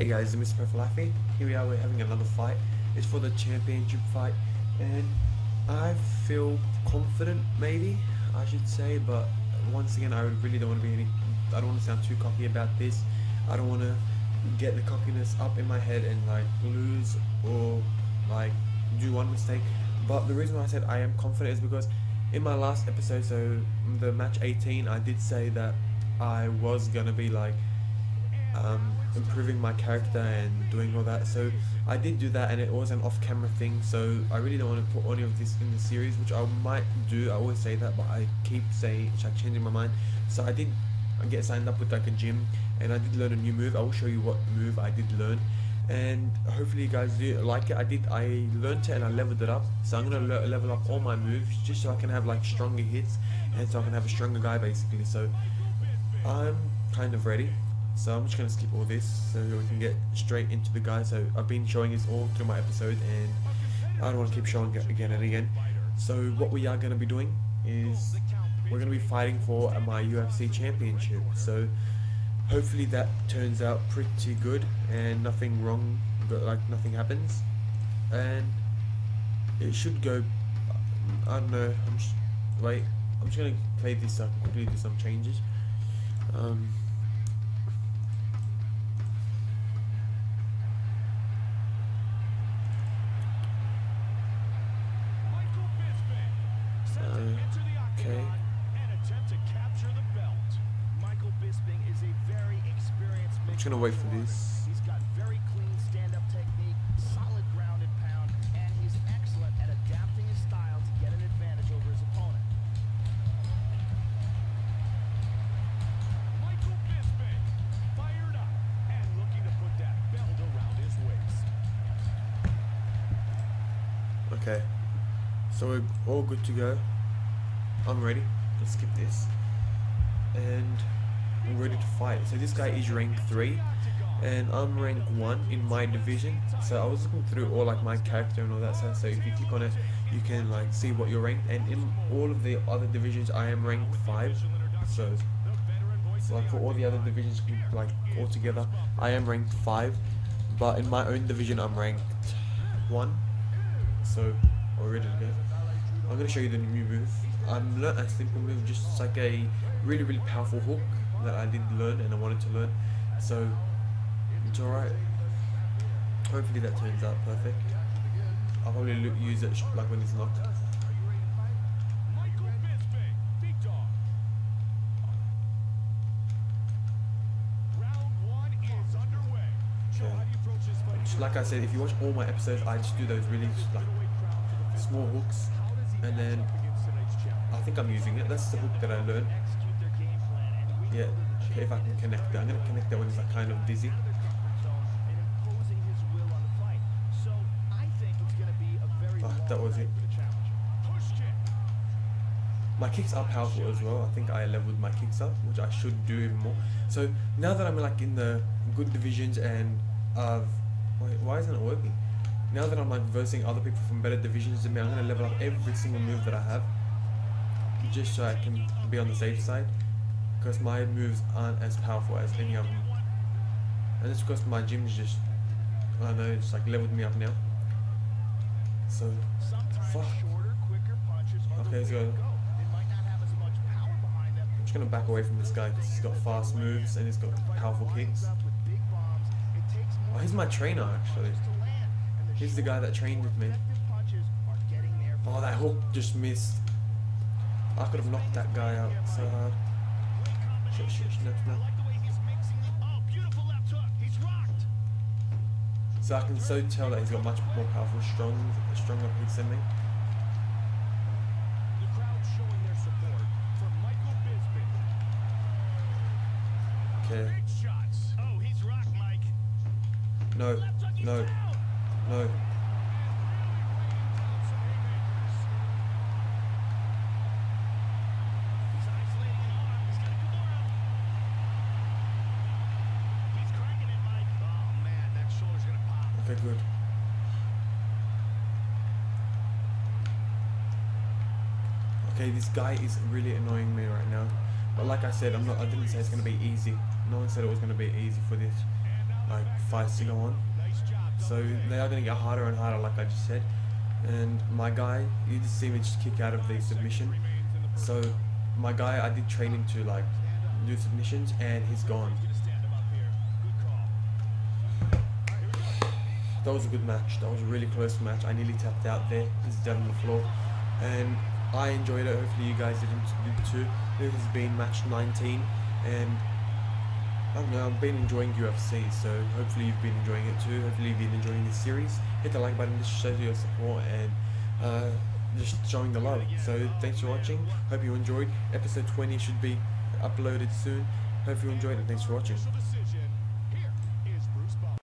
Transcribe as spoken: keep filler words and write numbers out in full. Hey guys, it's Mister Profliffe. Here we are, we're having another fight. It's for the championship fight, and I feel confident, maybe, I should say, but once again, I really don't want to be any, I don't want to sound too cocky about this. I don't want to get the cockiness up in my head and like lose or like do one mistake. But the reason why I said I am confident is because in my last episode, so the match eighteen, I did say that I was going to be like, Um, improving my character and doing all that, so I did do that, and it was an off-camera thing, so I really don't want to put any of this in the series, which I might do. I always say that, but I keep saying, like, changing my mind. So I did get signed up with like a gym, and I did learn a new move. I will show you what move I did learn, and hopefully you guys do like it. I did, I learned it and I leveled it up, so I'm going to level up all my moves just so I can have like stronger hits, and so I can have a stronger guy basically. So I'm kind of ready. So I'm just going to skip all this so we can get straight into the guy. So I've been showing this all through my episode, and I don't want to keep showing it again and again. So what we are going to be doing is we're going to be fighting for my U F C championship. So hopefully that turns out pretty good and nothing wrong, but like nothing happens. And it should go, I don't know, I'm just, wait, I'm just going to play this so I can quickly do some changes. Um... Okay. And attempt to capture the belt. Michael Bisping is a very experienced. I'm just gonna wait for this. He's got very clean stand-up technique, solid ground and pound, and he's excellent at adapting his style to get an advantage over his opponent. Michael Bisping fired up and looking to put that belt around his waist. Okay. So we're all good to go. I'm ready. Let's skip this, and we're ready to fight. So this guy is rank three, and I'm rank one in my division. So I was looking through all like my character and all that stuff. So if you click on it, you can like see what you're ranked. And in all of the other divisions, I am ranked five. So, so like for all the other divisions, like all together, I am ranked five. But in my own division, I'm ranked one. So we're ready to go. I'm gonna show you the new move. I'm learnt a simple move, just like a really really powerful hook that I did learn and I wanted to learn. So it's alright. Hopefully that turns out perfect. I'll probably look, use it like when it's knocked. Okay. Just like I said, if you watch all my episodes, I just do those really like small hooks. And then I think I'm using it. That's the hook that I learned. Yeah, okay, if I can connect that. I'm gonna connect that when it's like kind of dizzy. Ah, that was it. My kicks are powerful as well. I think I leveled my kicks up, which I should do even more. So now that I'm like in the good divisions and I've wait, why isn't it working? Now that I'm like versing other people from better divisions than me, I'm going to level up every single move that I have, just so I can be on the safe side, because my moves aren't as powerful as any of them. And it's because my gym's just, I don't know, it's like leveled me up now. So, fuck. Okay, let's go. I'm just going to back away from this guy because he's got fast moves and he's got powerful kicks. Oh, he's my trainer actually. He's the guy that trained with me. Oh, that hook just missed. I could have knocked that guy out so hard. Shit, shit, shit, no, no. So I can so tell that he's got much more powerful, strong, stronger kicks than me. Okay. No, no. No. Okay, good. Okay, this guy is really annoying me right now. But like I said, I'm not. I didn't say it's gonna be easy. No one said it was gonna be easy for this, like fights to go on. So they are going to get harder and harder, like I just said. And my guy, you just see me just kick out of the submission. So my guy, I did train him to like do submissions, and he's gone. That was a good match. That was a really close match. I nearly tapped out there. He's dead on the floor, and I enjoyed it. Hopefully you guys did too. This has been match nineteen, and I don't know, I've been enjoying U F C, so hopefully you've been enjoying it too. Hopefully you've been enjoying this series. Hit the like button, just show your support, and uh, just showing the love. So thanks for watching. Hope you enjoyed. Episode twenty should be uploaded soon. Hope you enjoyed it. Thanks for watching.